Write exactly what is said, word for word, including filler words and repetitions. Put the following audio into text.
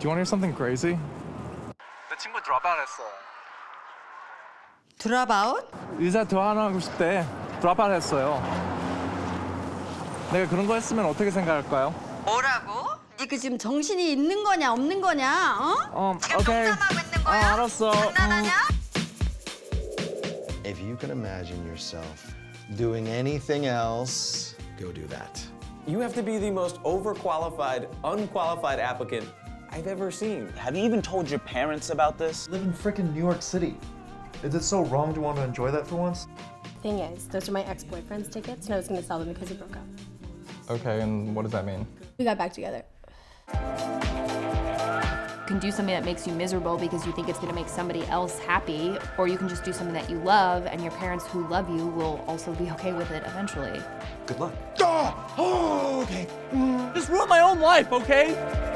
Do you want to hear something crazy? 내 친구 drop out 했어. Drop out? 의사 교환하고 싶대. Drop out 했어요. 내가 그런 거 했으면 어떻게 생각할까요? 뭐라고? 니 그 지금 정신이 있는 거냐 없는 거냐? 어? 어, 지금 농담하고 있는 거야? 어, 알았어. 장난하냐? If you can imagine yourself doing anything else, go do that. You have to be the most overqualified, unqualified applicant I've ever seen. Have you even told your parents about this? I live in frickin' New York City. Is it so wrong to want to enjoy that for once? Thing is, those are my ex-boyfriend's tickets, and I was going to sell them because he broke up. Okay, and what does that mean? We got back together. You can do something that makes you miserable because you think it's going to make somebody else happy, or you can just do something that you love, and your parents who love you will also be okay with it eventually. Good luck. Oh, okay. Just ruined my own life, okay?